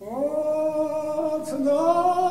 Oh, tonight.